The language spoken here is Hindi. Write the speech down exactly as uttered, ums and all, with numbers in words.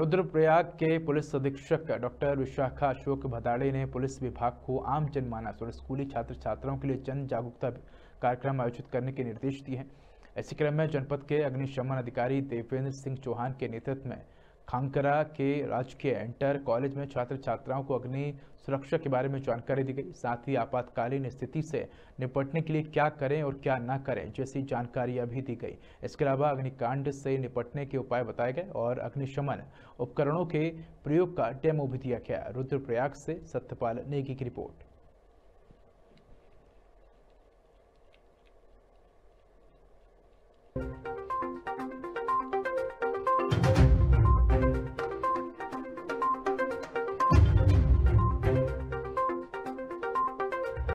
रुद्रप्रयाग के पुलिस अधीक्षक डॉक्टर विशाखा अशोक भदाड़े ने पुलिस विभाग को आम जनमानस और स्कूली छात्र छात्राओं के लिए जन जागरूकता कार्यक्रम आयोजित करने के निर्देश दिए हैं। इसी क्रम में जनपद के अग्निशमन अधिकारी देवेंद्र सिंह चौहान के नेतृत्व में खांकरा के राजकीय इंटर कॉलेज में छात्र छात्राओं को अग्नि सुरक्षा के बारे में जानकारी दी गई। साथ ही आपातकालीन स्थिति से निपटने के लिए क्या करें और क्या ना करें जैसी जानकारियां भी दी गई। इसके अलावा अग्निकांड से निपटने के उपाय बताए गए और अग्निशमन उपकरणों के प्रयोग का डेमो भी दिया गया। रुद्रप्रयाग से सत्यपाल नेगी की रिपोर्ट।